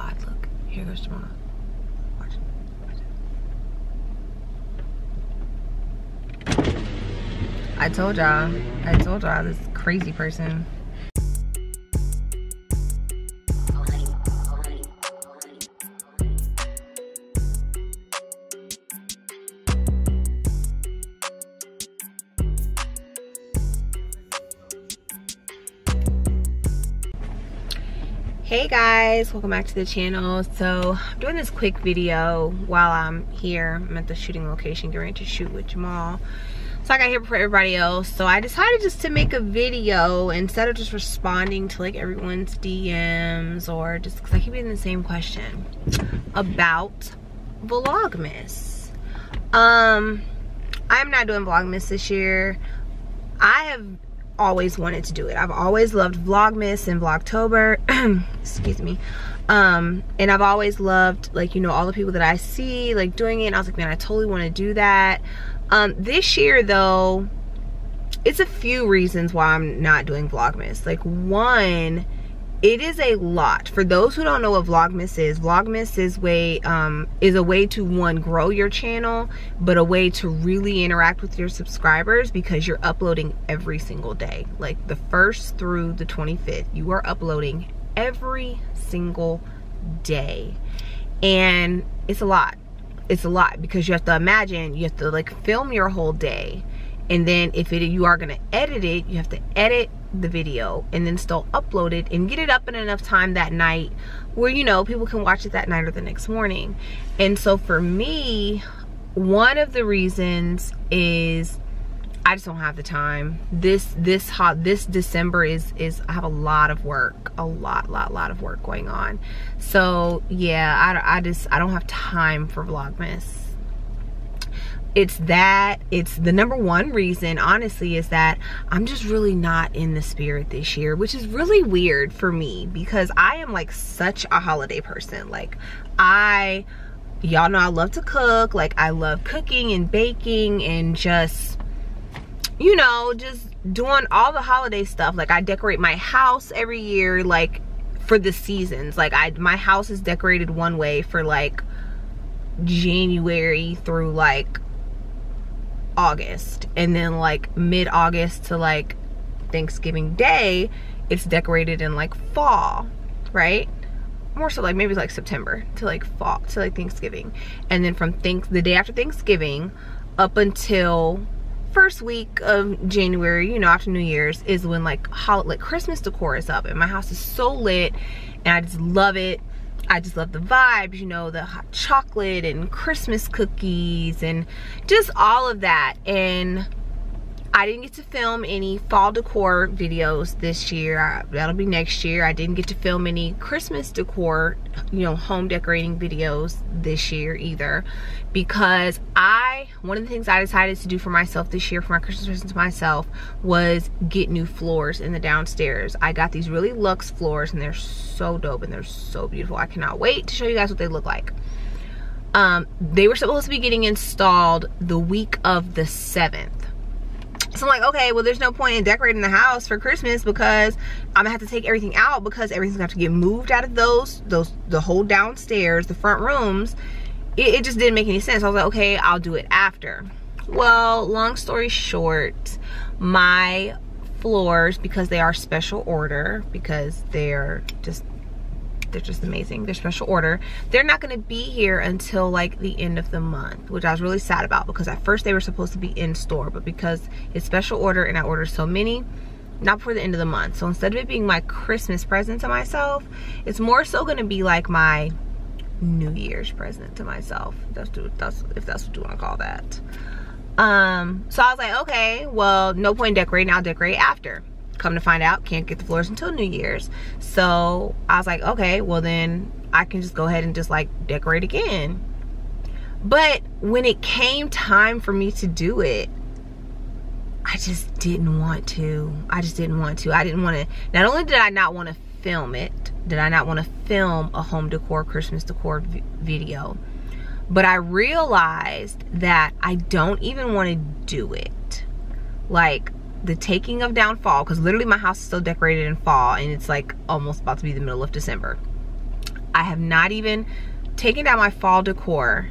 God, look, here goes tomorrow. Watch it. Watch it. I told y'all this crazy person. Hey guys, welcome back to the channel. So I'm doing this quick video while I'm here. I'm at the shooting location, getting ready to shoot with Jamal. So I got here before everybody else. So I decided just to make a video instead of just responding to like everyone's DMs or just because I keep getting the same question about Vlogmas. I'm not doing Vlogmas this year. I have always wanted to do it. I've always loved Vlogmas and Vlogtober. Excuse me. And I've always loved, like, you know, all the people that I see like doing it, and I was like, man, I totally want to do that. This year though, it's a few reasons why I'm not doing Vlogmas. Like, one, it is a lot. For those who don't know what Vlogmas is a way to, one, grow your channel, but a way to really interact with your subscribers, because you're uploading every single day. Like the 1st through the 25th, you are uploading every single day. And it's a lot. It's a lot, because you have to imagine, you have to like film your whole day. And then if you are gonna edit it, you have to edit the video and then still upload it and get it up in enough time that night where, you know, people can watch it that night or the next morning. And so for me, one of the reasons is I just don't have the time. This December is I have a lot of work, a lot of work going on. So yeah, I don't have time for Vlogmas. It's the number one reason, honestly, is that I'm just really not in the spirit this year, which is really weird for me because I am like such a holiday person. Like, y'all know I love to cook. Like, I love cooking and baking and just, you know, just doing all the holiday stuff. Like, I decorate my house every year, like for the seasons. Like, my house is decorated one way for like January through like August, and then like mid-August to like Thanksgiving Day, it's decorated in like fall, right? More so like maybe like September to like fall to like Thanksgiving, and then from the day after Thanksgiving up until 1st week of January, you know, after New Year's, is when like Christmas decor is up, and my house is so lit, and I just love it. I just love the vibes, you know, the hot chocolate and Christmas cookies and just all of that. And I didn't get to film any fall decor videos this year. That'll be next year. I didn't get to film any Christmas decor, you know, home decorating videos this year either, because one of the things I decided to do for myself this year, for my Christmas present to myself, was get new floors in the downstairs. I got these really luxe floors, and they're so dope and they're so beautiful. I cannot wait to show you guys what they look like. They were supposed to be getting installed the week of the 7th. So I'm like, okay, well, there's no point in decorating the house for Christmas because I'm gonna have to take everything out, because everything's gonna have to get moved out of the whole downstairs, the front rooms. It just didn't make any sense. I was like, okay, I'll do it after. Well, long story short, my floors, because they are special order, because they're just amazing, they're special order, they're not going to be here until like the end of the month, which I was really sad about, because at first they were supposed to be in store, but because it's special order and I ordered so many, not before the end of the month. So instead of it being my Christmas present to myself, it's more so going to be like my New Year's present to myself, if that's what you want to call that. So I was like, okay, well, no point in decorating, I'll decorate after. Come to find out, can't get the floors until New Year's. So I was like, okay, well then I can just go ahead and just like decorate again. But when it came time for me to do it, I just didn't want to. I didn't want to. Not only did I not want to film it, did I not want to film a home decor, Christmas decor video, but I realized that I don't even want to do it. Like, the taking of down fall, because literally my house is still decorated in fall, and it's like almost about to be the middle of December. I have not even taken down my fall decor.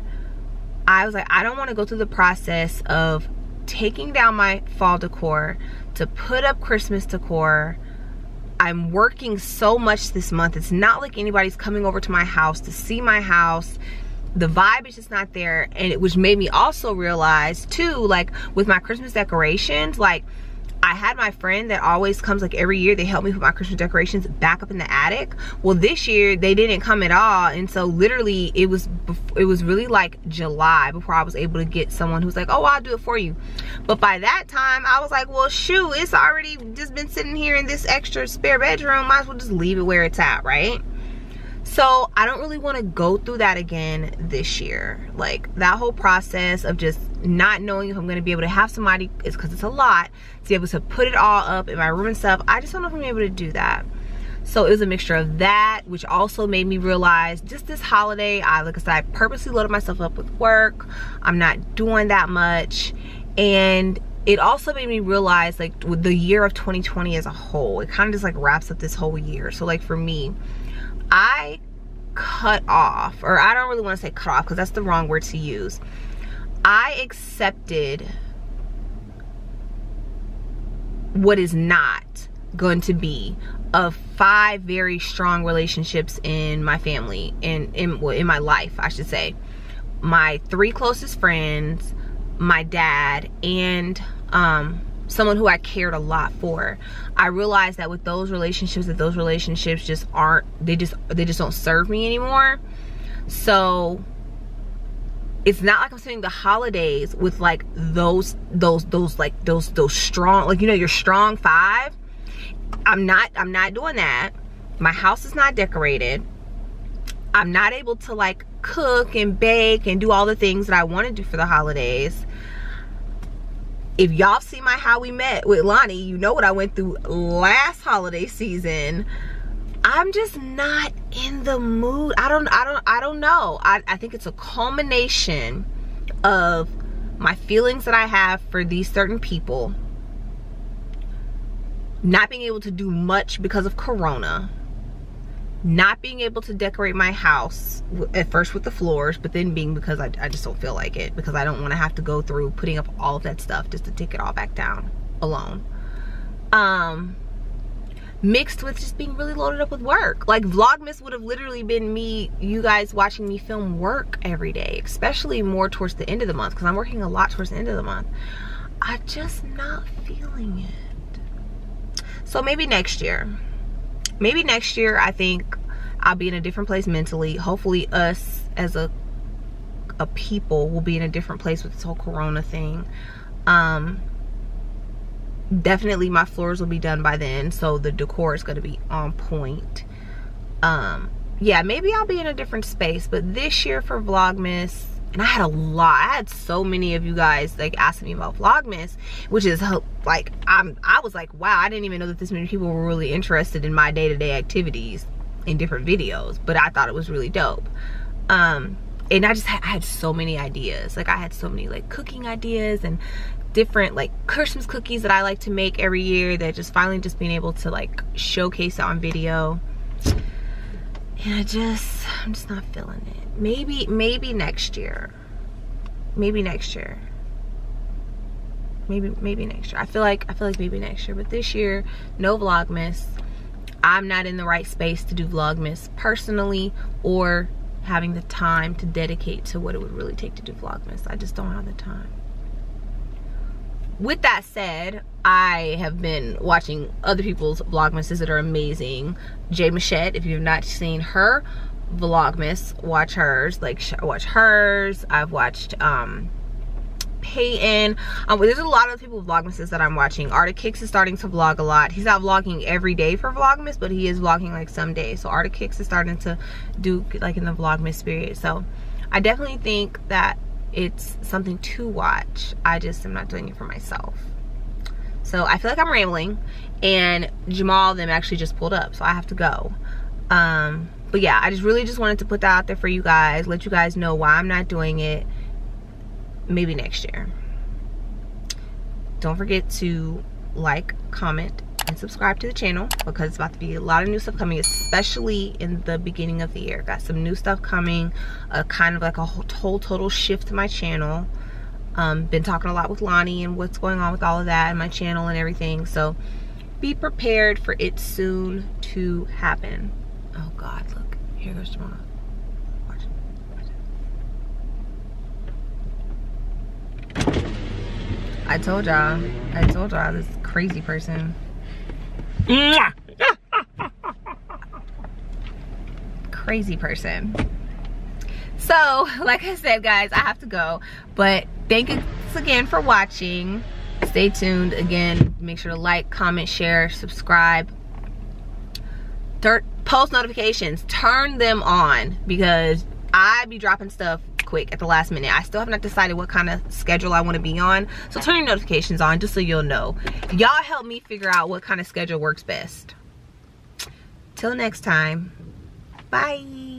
I was like, I don't want to go through the process of taking down my fall decor to put up Christmas decor. I'm working so much this month. It's not like anybody's coming over to my house to see my house. The vibe is just not there. And it, which made me also realize too, like with my Christmas decorations, like I had my friend that always comes like every year, they help me put my Christmas decorations back up in the attic. Well, this year they didn't come at all. And so literally it was really like July before I was able to get someone who's like, oh, I'll do it for you. But by that time I was like, well, shoot, it's already just been sitting here in this extra spare bedroom. Might as well just leave it where it's at, right? So I don't really want to go through that again this year. Like that whole process of just not knowing if I'm going to be able to have somebody, is because it's a lot to be able to put it all up in my room and stuff. I just don't know if I'm able to do that. So it was a mixture of that, which also made me realize just this holiday, like I said, I purposely loaded myself up with work. I'm not doing that much. And it also made me realize like with the year of 2020 as a whole, it kind of just like wraps up this whole year. So like for me, I cut off, or I don't really want to say cut off because that's the wrong word to use. I accepted what is not going to be of 5 very strong relationships in my family and in my life, I should say. My 3 closest friends, my dad, and someone who I cared a lot for. I realized that with those relationships, that those relationships just aren't, they just don't serve me anymore. So it's not like I'm spending the holidays with like those strong, like, you know, your strong 5. I'm not doing that. My house is not decorated. I'm not able to like cook and bake and do all the things that I want to do for the holidays. If y'all see my How We Met with Lonnie, you know what I went through last holiday season. I'm just not in the mood. I don't know. I think it's a culmination of my feelings that I have for these certain people. Not being able to do much because of Corona. Not being able to decorate my house at first with the floors, but then being because I just don't feel like it, because I don't want to have to go through putting up all of that stuff just to take it all back down alone. Mixed with just being really loaded up with work. Like Vlogmas would have literally been me, you guys watching me film work every day, especially more towards the end of the month, because I'm working a lot towards the end of the month. I'm just not feeling it. So maybe next year. Maybe next year, I think I'll be in a different place mentally. Hopefully us as a people will be in a different place with this whole Corona thing. Definitely my floors will be done by then, so the decor is going to be on point. Yeah, maybe I'll be in a different space. But this year for Vlogmas, and I had a lot. I had so many of you guys like asking me about Vlogmas, which is like, I was like, wow, I didn't even know that this many people were really interested in my day-to-day activities in different videos, but I thought it was really dope. And I had so many ideas. Like I had so many like cooking ideas and different like Christmas cookies that I like to make every year that just finally just being able to like showcase it on video. And I'm just not feeling it. Maybe next year. Maybe next year. Maybe next year. I feel like maybe next year. But this year, no Vlogmas. I'm not in the right space to do Vlogmas personally, or having the time to dedicate to what it would really take to do Vlogmas. I just don't have the time. With that said, I have been watching other people's Vlogmases that are amazing. Jay Machette, if you've not seen her Vlogmas, watch hers. Like, watch hers. I've watched Peyton. There's a lot of people Vlogmases that I'm watching. Art of Kicks is starting to vlog a lot. He's not vlogging every day for Vlogmas, but he is vlogging like some days. So Art of Kicks is starting to do like in the Vlogmas spirit. So I definitely think that it's something to watch. I just am not doing it for myself. So I feel like I'm rambling, and Jamal them actually just pulled up, so I have to go. But yeah, I just really just wanted to put that out there for you guys, let you guys know why I'm not doing it. Maybe next year. Don't forget to like, comment, and subscribe to the channel, because it's about to be a lot of new stuff coming, especially in the beginning of the year. Got some new stuff coming, kind of like a whole total shift to my channel. Been talking a lot with Lonnie and what's going on with all of that and my channel and everything, so be prepared for it soon to happen. Oh God, look, here goes tomorrow. I told y'all, this crazy person. Crazy person. So, like I said, guys, I have to go. But thank you again for watching. Stay tuned. Again, make sure to like, comment, share, subscribe. Post notifications, turn them on, because I be dropping stuff quick at the last minute. I still have not decided what kind of schedule I want to be on, so turn your notifications on just so you'll know. Y'all help me figure out what kind of schedule works best. Till next time, bye.